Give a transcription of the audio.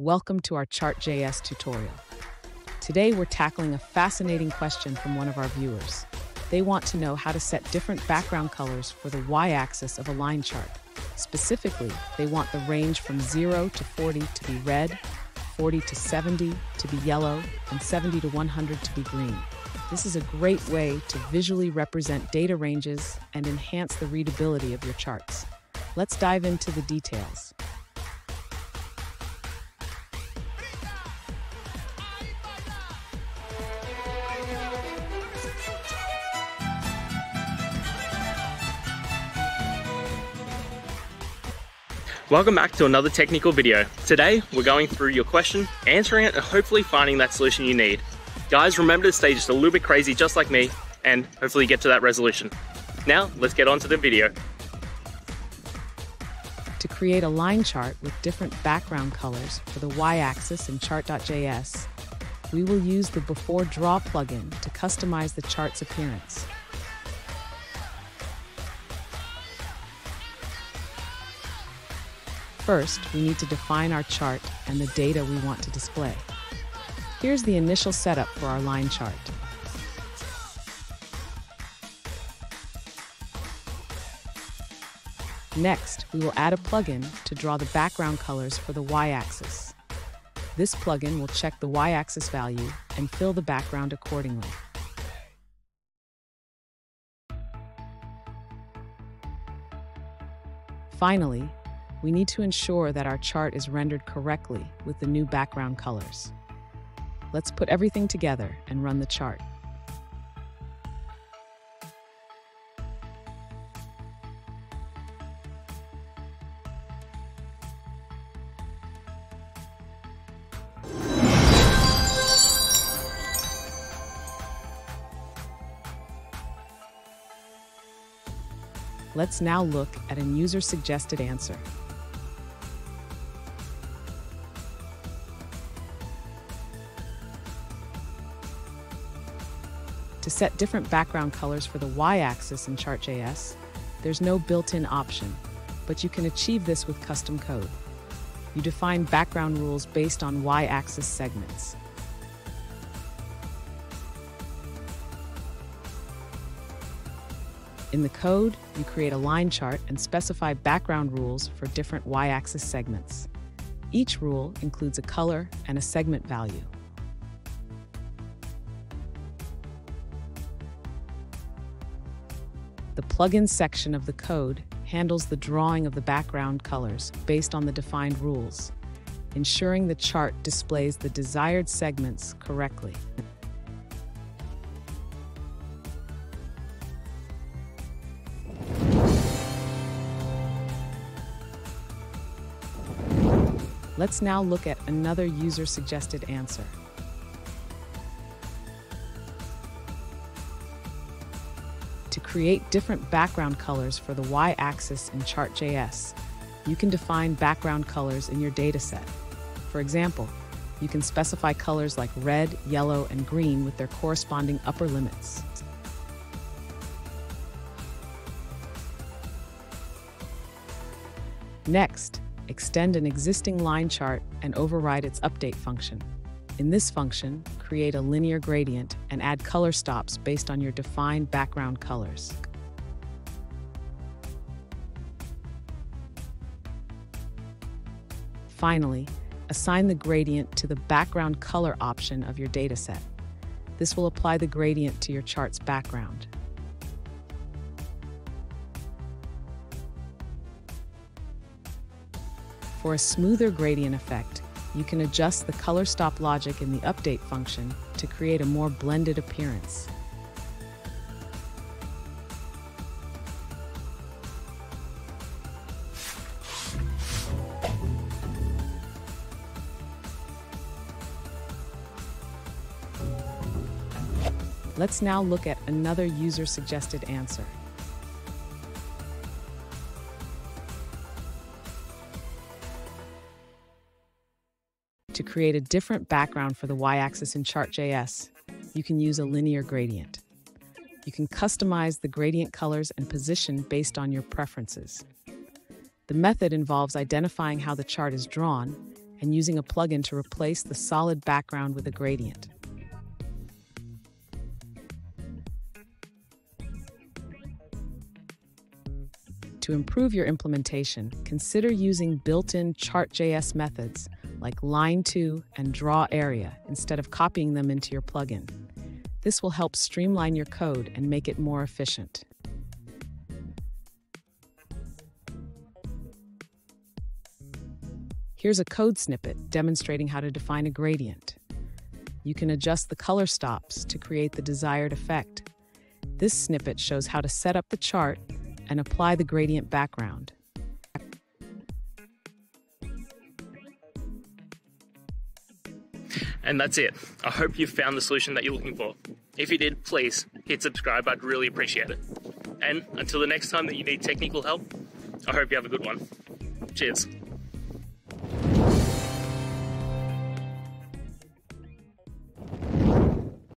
Welcome to our Chart.js tutorial. Today we're tackling a fascinating question from one of our viewers. They want to know how to set different background colors for the Y-axis of a line chart. Specifically, they want the range from 0 to 40 to be red, 40 to 70 to be yellow, and 70 to 100 to be green. This is a great way to visually represent data ranges and enhance the readability of your charts. Let's dive into the details. Welcome back to another technical video. Today, we're going through your question, answering it, and hopefully finding that solution you need. Guys, remember to stay just a little bit crazy, just like me, and hopefully get to that resolution. Now, let's get on to the video. To create a line chart with different background colors for the Y-axis in Chart.js, we will use the Before Draw plugin to customize the chart's appearance. First, we need to define our chart and the data we want to display. Here's the initial setup for our line chart. Next, we will add a plugin to draw the background colors for the Y-axis. This plugin will check the Y-axis value and fill the background accordingly. Finally, we need to ensure that our chart is rendered correctly with the new background colors. Let's put everything together and run the chart. Let's now look at a user-suggested answer. To set different background colors for the Y-axis in Chart.js, there's no built-in option, but you can achieve this with custom code. You define background rules based on Y-axis segments. In the code, you create a line chart and specify background rules for different Y-axis segments. Each rule includes a color and a segment value. The plugin section of the code handles the drawing of the background colors based on the defined rules, ensuring the chart displays the desired segments correctly. Let's now look at another user-suggested answer. To create different background colors for the Y-axis in Chart.js, you can define background colors in your dataset. For example, you can specify colors like red, yellow, and green with their corresponding upper limits. Next, extend an existing line chart and override its update function. In this function, create a linear gradient and add color stops based on your defined background colors. Finally, assign the gradient to the background color option of your dataset. This will apply the gradient to your chart's background. For a smoother gradient effect, you can adjust the color stop logic in the update function to create a more blended appearance. Let's now look at another user-suggested answer. To create a different background for the Y-axis in Chart.js, you can use a linear gradient. You can customize the gradient colors and position based on your preferences. The method involves identifying how the chart is drawn and using a plugin to replace the solid background with a gradient. To improve your implementation, consider using built-in Chart.js methods like line2 and drawArea instead of copying them into your plugin. This will help streamline your code and make it more efficient. Here's a code snippet demonstrating how to define a gradient. You can adjust the color stops to create the desired effect. This snippet shows how to set up the chart and apply the gradient background. And that's it. I hope you found the solution that you're looking for. If you did, please hit subscribe. I'd really appreciate it. And until the next time that you need technical help, I hope you have a good one. Cheers.